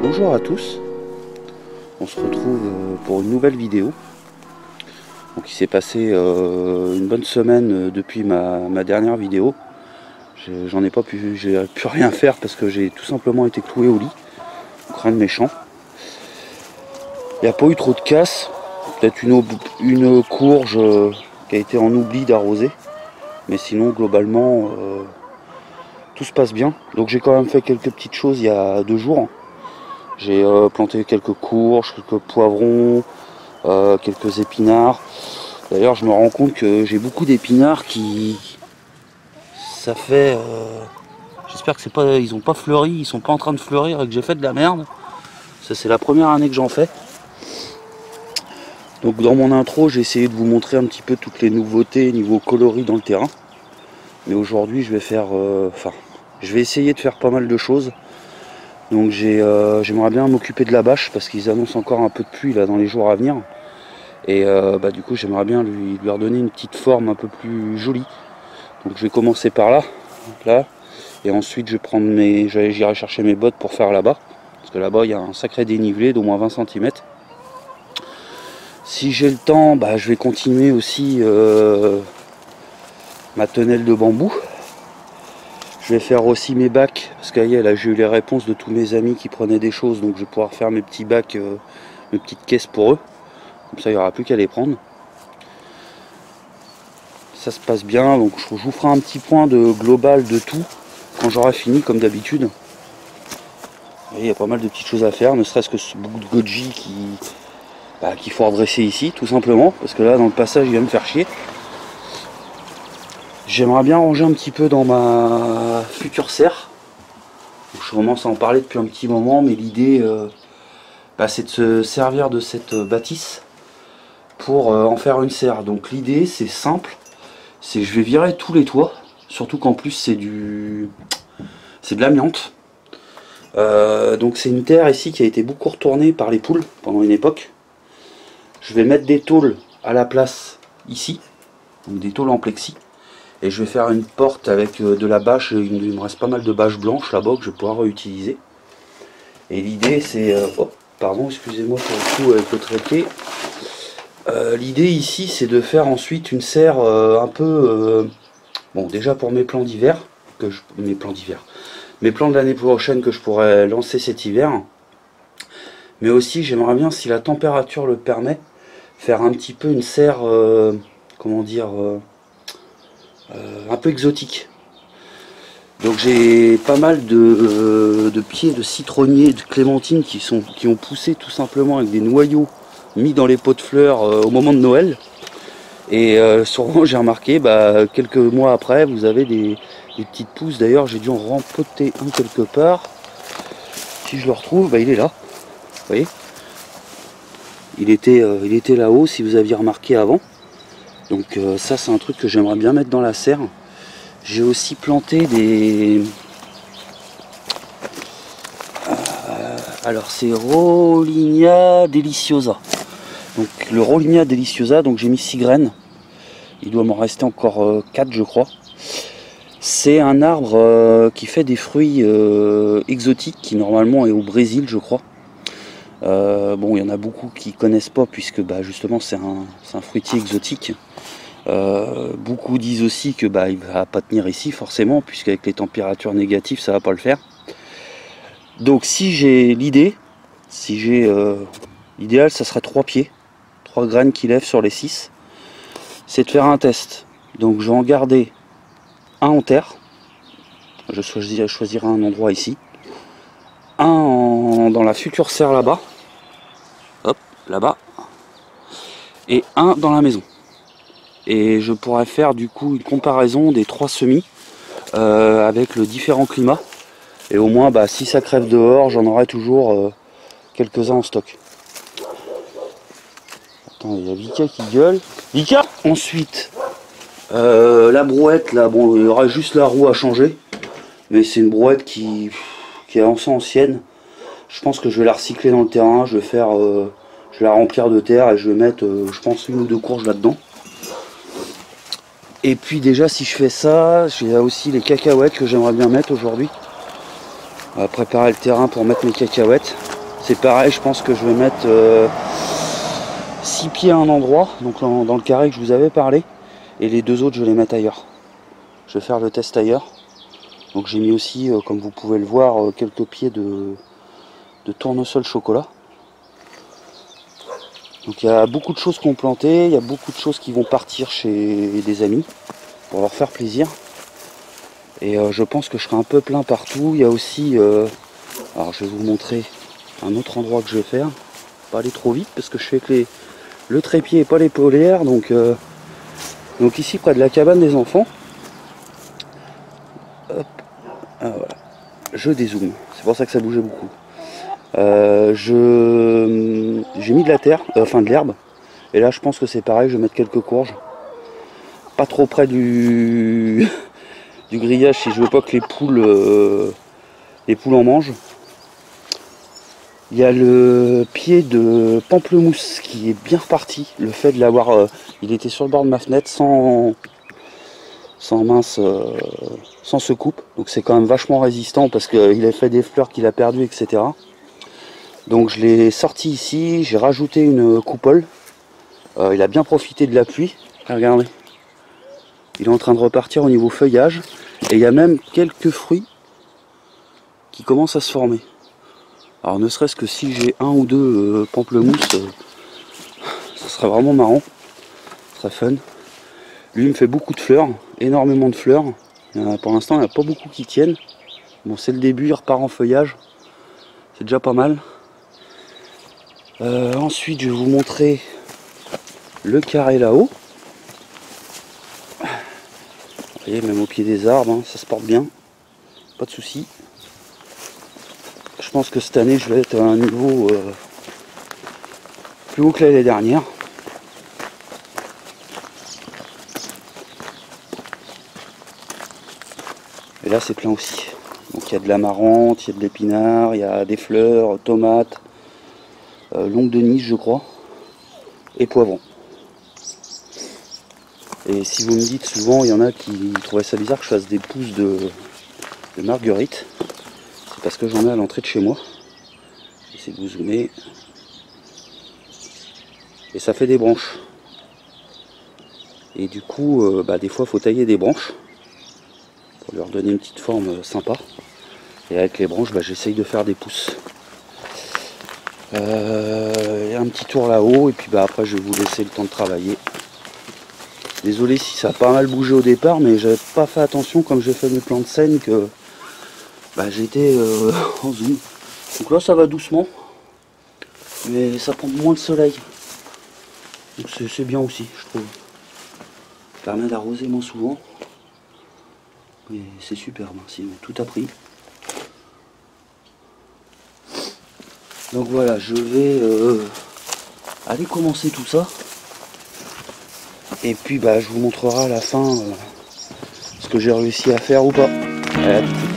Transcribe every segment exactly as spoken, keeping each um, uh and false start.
Bonjour à tous, on se retrouve pour une nouvelle vidéo. Donc il s'est passé euh, une bonne semaine depuis ma, ma dernière vidéo. J'en ai pas pu, j'ai pu rien faire parce que j'ai tout simplement été cloué au lit. Donc rien de méchant. Il n'y a pas eu trop de casse, peut-être une, une courge qui a été en oubli d'arroser. Mais sinon globalement euh, tout se passe bien. Donc j'ai quand même fait quelques petites choses il y a deux jours. J'ai euh, planté quelques courges, quelques poivrons, euh, quelques épinards. D'ailleurs je me rends compte que j'ai beaucoup d'épinards qui... Ça fait... Euh... J'espère que c'est pas, ils n'ont pas fleuri, ils sont pas en train de fleurir et que j'ai fait de la merde. Ça c'est la première année que j'en fais. Donc dans mon intro j'ai essayé de vous montrer un petit peu toutes les nouveautés niveau coloris dans le terrain. Mais aujourd'hui je vais faire... Euh... Enfin, je vais essayer de faire pas mal de choses. Donc j'ai, euh, j'aimerais bien m'occuper de la bâche parce qu'ils annoncent encore un peu de pluie là dans les jours à venir. Et euh, bah, du coup j'aimerais bien lui, lui redonner une petite forme un peu plus jolie. Donc je vais commencer par là, là. Et ensuite je vais prendre mes, j'irai chercher mes bottes pour faire là-bas. Parce que là-bas il y a un sacré dénivelé d'au moins vingt centimètres. Si j'ai le temps, bah, je vais continuer aussi euh, ma tonnelle de bambou. Je vais faire aussi mes bacs, parce que là j'ai eu les réponses de tous mes amis qui prenaient des choses, donc je vais pouvoir faire mes petits bacs, euh, mes petites caisses pour eux. Comme ça il n'y aura plus qu'à les prendre. Ça se passe bien, donc je vous ferai un petit point de global de tout quand j'aurai fini comme d'habitude. Il y a pas mal de petites choses à faire, ne serait-ce que ce bout de goji qui, bah, qu'il faut redresser ici, tout simplement, parce que là dans le passage il vient me faire chier. J'aimerais bien ranger un petit peu dans ma future serre. Je commence à en parler depuis un petit moment, mais l'idée euh, bah, c'est de se servir de cette bâtisse pour euh, en faire une serre. Donc l'idée c'est simple, c'est je vais virer tous les toits, surtout qu'en plus c'est du c'est de l'amiante. Euh, donc c'est une terre ici qui a été beaucoup retournée par les poules pendant une époque. Je vais mettre des tôles à la place ici, donc des tôles en plexi. Et je vais faire une porte avec de la bâche, il me reste pas mal de bâche blanche là-bas que je vais pouvoir réutiliser. Et l'idée c'est... Oh, pardon, excusez-moi pour le coup avec le trépied. Euh, l'idée ici c'est de faire ensuite une serre euh, un peu... Euh, bon, déjà pour mes plans d'hiver, que je, mes plans d'hiver, mes plans de l'année prochaine que je pourrais lancer cet hiver. Mais aussi j'aimerais bien, si la température le permet, faire un petit peu une serre... Euh, comment dire... Euh, Euh, un peu exotique. Donc j'ai pas mal de, euh, de pieds de citronniers, de clémentines qui, sont, qui ont poussé tout simplement avec des noyaux mis dans les pots de fleurs euh, au moment de Noël. Et euh, souvent j'ai remarqué, bah, quelques mois après, vous avez des, des petites pousses. D'ailleurs j'ai dû en rempoter un quelque part. Si je le retrouve, bah, il est là. Vous voyez, il était, euh, il était là-haut si vous aviez remarqué avant. Donc euh, ça c'est un truc que j'aimerais bien mettre dans la serre. J'ai aussi planté des... Euh, alors c'est Rollinia deliciosa. Donc le Rollinia deliciosa, donc j'ai mis six graines. Il doit m'en rester encore euh, quatre je crois. C'est un arbre euh, qui fait des fruits euh, exotiques, qui normalement est au Brésil je crois. Euh, bon, il y en a beaucoup qui connaissent pas puisque bah, justement c'est un, un fruitier exotique. Euh, beaucoup disent aussi que bah, il va pas tenir ici forcément, puisqu'avec les températures négatives ça va pas le faire. Donc si j'ai l'idée, si j'ai euh, l'idéal, ça serait trois pieds, trois graines qui lèvent sur les six, c'est de faire un test. Donc je vais en garder un en terre, je choisirai, je choisirai un endroit ici, un en, dans la future serre là-bas, hop, là-bas, et un dans la maison. Et je pourrais faire du coup une comparaison des trois semis euh, avec le différent climat. Et au moins, bah, si ça crève dehors, j'en aurai toujours euh, quelques-uns en stock. Attends, il y a Vika qui gueule. Vika! Ensuite, euh, la brouette, là, bon, il y aura juste la roue à changer. Mais c'est une brouette qui... qui est assez ancienne. Je pense que je vais la recycler dans le terrain, je vais faire, euh, je vais la remplir de terre et je vais mettre, euh, je pense, une ou deux courges là-dedans. Et puis déjà, si je fais ça, j'ai aussi les cacahuètes que j'aimerais bien mettre aujourd'hui. On va préparer le terrain pour mettre mes cacahuètes. C'est pareil, je pense que je vais mettre euh, six pieds à un endroit, donc dans le carré que je vous avais parlé, et les deux autres je vais les mettre ailleurs. Je vais faire le test ailleurs. Donc j'ai mis aussi, euh, comme vous pouvez le voir, euh, quelques pieds de, de tournesol chocolat. Donc il y a beaucoup de choses qu'on plantait, il y a beaucoup de choses qui vont partir chez des amis pour leur faire plaisir. Et euh, je pense que je serai un peu plein partout. Il y a aussi, euh, alors je vais vous montrer un autre endroit que je vais faire. Pas aller trop vite parce que je fais que les, le trépied et pas les polaires. Donc, euh, donc ici près de la cabane des enfants. Hop. Ah, voilà. Je dézoome, c'est pour ça que ça bougeait beaucoup. Euh, je j'ai mis de la terre, euh, enfin de l'herbe, et là je pense que c'est pareil, je vais mettre quelques courges, pas trop près du du grillage si je veux pas que les poules euh, les poules en mangent. Il y a le pied de pamplemousse qui est bien reparti, le fait de l'avoir, euh, il était sur le bord de ma fenêtre sans sans mince, euh, sans se coupe, donc c'est quand même vachement résistant parce qu'il euh, a fait des fleurs qu'il a perdu, et cetera. Donc je l'ai sorti ici, j'ai rajouté une coupole, euh, il a bien profité de la pluie, regardez, il est en train de repartir au niveau feuillage, et il y a même quelques fruits qui commencent à se former. Alors ne serait-ce que si j'ai un ou deux euh, pamplemousses, euh, ça serait vraiment marrant, ça serait fun. Lui il me fait beaucoup de fleurs, énormément de fleurs, pour l'instant il n'y en a pas beaucoup qui tiennent, bon c'est le début, il repart en feuillage, c'est déjà pas mal. Euh, ensuite je vais vous montrer le carré là-haut, vous voyez même au pied des arbres, hein, ça se porte bien, pas de soucis. Je pense que cette année je vais être à un niveau euh, plus haut que l'année dernière. Et là c'est plein aussi, donc il y a de l'amarante, il y a de l'épinard, il y a des fleurs, tomates, Euh, longue de Nice je crois, et poivrons. Et si vous me dites, souvent il y en a qui trouvaient ça bizarre que je fasse des pousses de, de marguerite, c'est parce que j'en ai à l'entrée de chez moi. Essayez de vous zoomer, et ça fait des branches, et du coup euh, bah, des fois il faut tailler des branches pour leur donner une petite forme sympa, et avec les branches bah, j'essaye de faire des pousses. Euh, y a un petit tour là-haut et puis bah après je vais vous laisser le temps de travailler. Désolé si ça a pas mal bougé au départ, mais j'avais pas fait attention comme j'ai fait mes plans de scène que bah, j'étais euh, en zoom. Donc là ça va doucement, mais ça prend moins de soleil, donc c'est bien aussi je trouve. Ça permet d'arroser moins souvent, mais c'est superbe, hein, tout a pris. Donc voilà, je vais euh, aller commencer tout ça. Et puis bah, je vous montrerai à la fin euh, ce que j'ai réussi à faire ou pas. Allez, à tout de suite.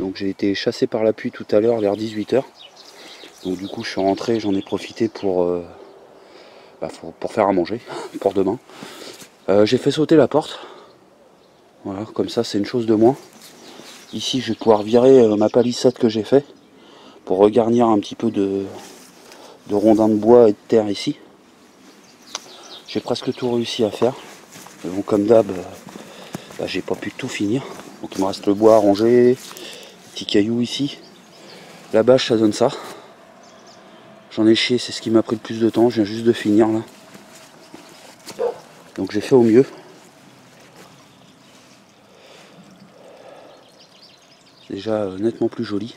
Donc j'ai été chassé par la pluie tout à l'heure vers dix-huit heures, donc du coup je suis rentré, j'en ai profité pour, euh, bah, pour, pour faire à manger pour demain. Euh, j'ai fait sauter la porte, voilà, comme ça c'est une chose de moins. Ici je vais pouvoir virer euh, ma palissade que j'ai fait pour regarnir un petit peu de, de rondins de bois et de terre ici. J'ai presque tout réussi à faire. Mais bon, comme d'hab, bah, j'ai pas pu tout finir. Donc il me reste le bois à ranger, petit caillou ici. La bâche, ça donne ça. J'en ai chié, c'est ce qui m'a pris le plus de temps. Je viens juste de finir là. Donc j'ai fait au mieux. Déjà euh, nettement plus joli.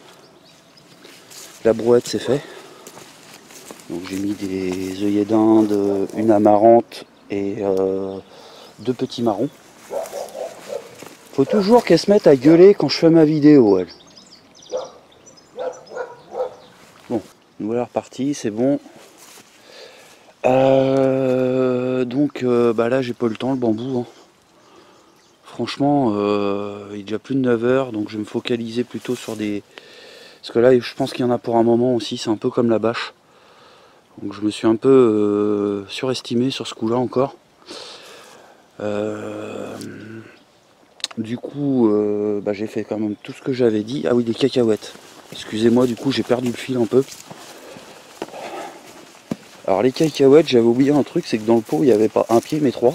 La brouette, c'est fait. Donc j'ai mis des œillets d'Inde, une amarante et euh, deux petits marrons. Faut toujours qu'elle se mette à gueuler quand je fais ma vidéo, elle. Bon, nous voilà repartis, c'est bon. Euh, donc euh, bah là j'ai pas eu le temps, le bambou. Hein. Franchement, euh, il est déjà plus de neuf heures, donc je vais me focaliser plutôt sur des... Parce que là je pense qu'il y en a pour un moment aussi, c'est un peu comme la bâche. Donc je me suis un peu euh, surestimé sur ce coup-là encore. Euh, du coup, euh, bah, j'ai fait quand même tout ce que j'avais dit. Ah oui, des cacahuètes. Excusez-moi, du coup j'ai perdu le fil un peu. Alors les cacahuètes, j'avais oublié un truc, c'est que dans le pot il n'y avait pas un pied mais trois.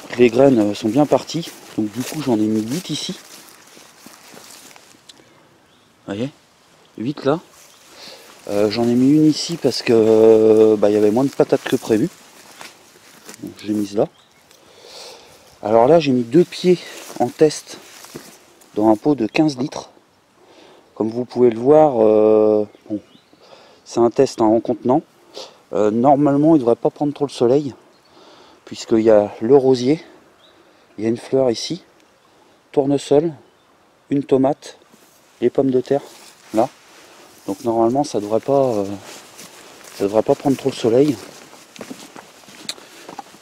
Toutes les graines sont bien parties, donc du coup j'en ai mis huit ici. Vous voyez, huit là. Euh, j'en ai mis une ici parce que bah, y avait moins de patates que prévu. Donc j'ai mise là. Alors là j'ai mis deux pieds en test dans un pot de quinze litres. Comme vous pouvez le voir, euh, bon, c'est un test hein, en contenant. Euh, normalement, il ne devrait pas prendre trop le soleil, puisqu'il y a le rosier, il y a une fleur ici, tournesol, une tomate, les pommes de terre, là. Donc normalement, ça ne devrait pas, euh, ça devrait pas prendre trop le soleil.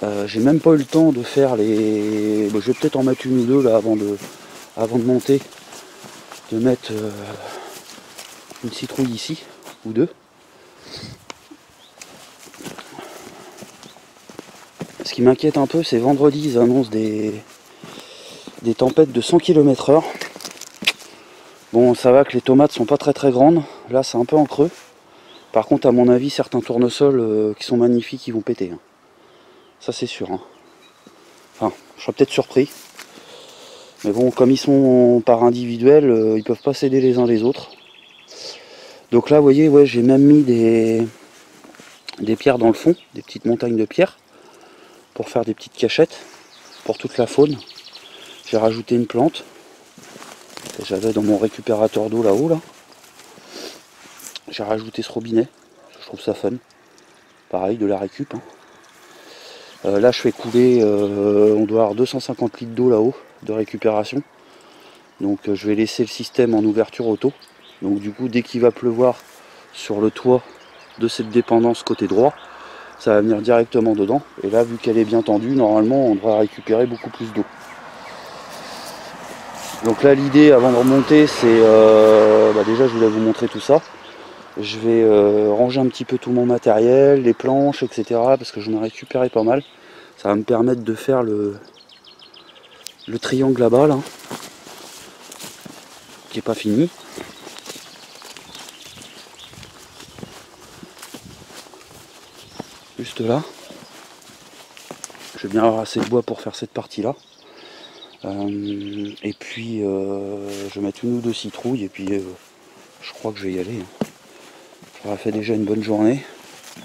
Euh, j'ai même pas eu le temps de faire les... Bon, je vais peut-être en mettre une ou deux là avant de, avant de monter. De mettre euh, une citrouille ici ou deux, ce qui m'inquiète un peu c'est vendredi ils annoncent des des tempêtes de cent kilomètres heure. Bon, ça va que les tomates sont pas très très grandes, là c'est un peu en creux. Par contre à mon avis certains tournesols euh, qui sont magnifiques ils vont péter hein. Ça c'est sûr hein. Enfin je serais peut-être surpris. Mais bon, comme ils sont par individuel, euh, ils peuvent pas s'aider les uns les autres. Donc là, vous voyez, ouais, j'ai même mis des, des pierres dans le fond, des petites montagnes de pierres, pour faire des petites cachettes, pour toute la faune. J'ai rajouté une plante, que j'avais dans mon récupérateur d'eau là-haut, là. J'ai rajouté ce robinet, je trouve ça fun. Pareil, de la récup. Hein. Euh, là, je fais couler, euh, on doit avoir deux cent cinquante litres d'eau là-haut. De récupération, donc euh, je vais laisser le système en ouverture auto, donc du coup dès qu'il va pleuvoir sur le toit de cette dépendance côté droit ça va venir directement dedans et là vu qu'elle est bien tendue normalement on devrait récupérer beaucoup plus d'eau. Donc là l'idée avant de remonter c'est euh, bah, déjà je voulais vous montrer tout ça, je vais euh, ranger un petit peu tout mon matériel, les planches etc parce que j'en ai récupéré pas mal, ça va me permettre de faire le le triangle là-bas, là, qui est pas fini. Juste là. Je vais bien avoir assez de bois pour faire cette partie-là. Euh, et puis, euh, je vais mettre une ou deux citrouilles, et puis euh, je crois que je vais y aller. J'aurais fait déjà une bonne journée.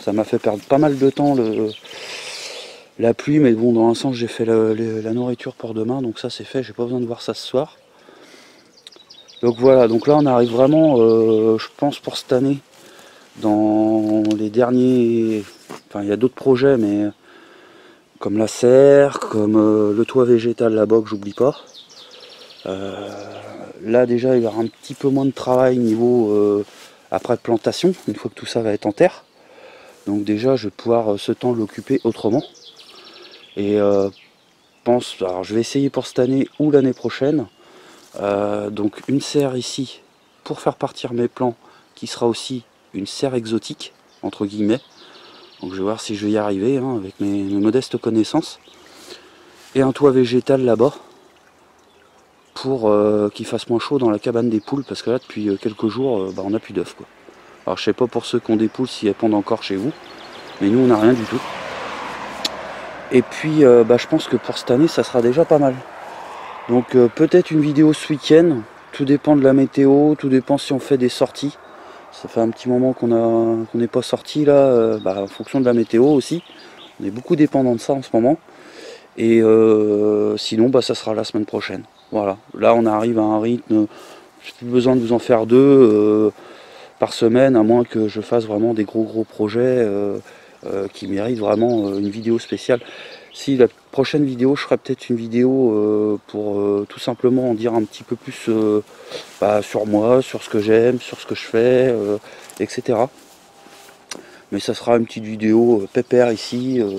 Ça m'a fait perdre pas mal de temps, le... la pluie, mais bon, dans un sens, j'ai fait la, la, la nourriture pour demain, donc ça c'est fait, j'ai pas besoin de voir ça ce soir. Donc voilà, donc là on arrive vraiment, euh, je pense pour cette année, dans les derniers... Enfin, il y a d'autres projets, mais comme la serre, comme euh, le toit végétal là-bas, que j'oublie pas. Euh, là déjà, il y aura un petit peu moins de travail niveau euh, après plantation, une fois que tout ça va être en terre. Donc déjà, je vais pouvoir euh, ce temps l'occuper autrement. Et euh, pense, alors je vais essayer pour cette année ou l'année prochaine, euh, donc une serre ici pour faire partir mes plants, qui sera aussi une serre exotique, entre guillemets. Donc je vais voir si je vais y arriver hein, avec mes, mes modestes connaissances. Et un toit végétal là-bas, pour euh, qu'il fasse moins chaud dans la cabane des poules, parce que là depuis quelques jours, euh, bah, on n'a plus d'œufs. Alors je sais pas pour ceux qui ont des poules si elles pondent encore chez vous, mais nous on n'a rien du tout. Et puis euh, bah, je pense que pour cette année ça sera déjà pas mal. Donc euh, peut-être une vidéo ce week-end, tout dépend de la météo, tout dépend si on fait des sorties. Ça fait un petit moment qu'on qu'on n'est pas sorti là, euh, bah, en fonction de la météo aussi. On est beaucoup dépendant de ça en ce moment. Et euh, sinon bah, ça sera la semaine prochaine. Voilà, là on arrive à un rythme, j'ai plus besoin de vous en faire deux euh, par semaine, à moins que je fasse vraiment des gros gros projets euh, euh, qui méritent vraiment euh, une vidéo spéciale. Si la prochaine vidéo, je ferai peut-être une vidéo euh, pour euh, tout simplement en dire un petit peu plus euh, bah, sur moi, sur ce que j'aime, sur ce que je fais, euh, et cetera. Mais ça sera une petite vidéo euh, pépère ici, euh,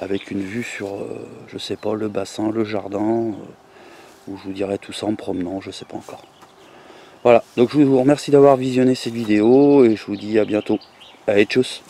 avec une vue sur, euh, je sais pas, le bassin, le jardin, euh, où je vous dirai tout ça en me promenant, je sais pas encore. Voilà, donc je vous remercie d'avoir visionné cette vidéo et je vous dis à bientôt. Allez, tchuss!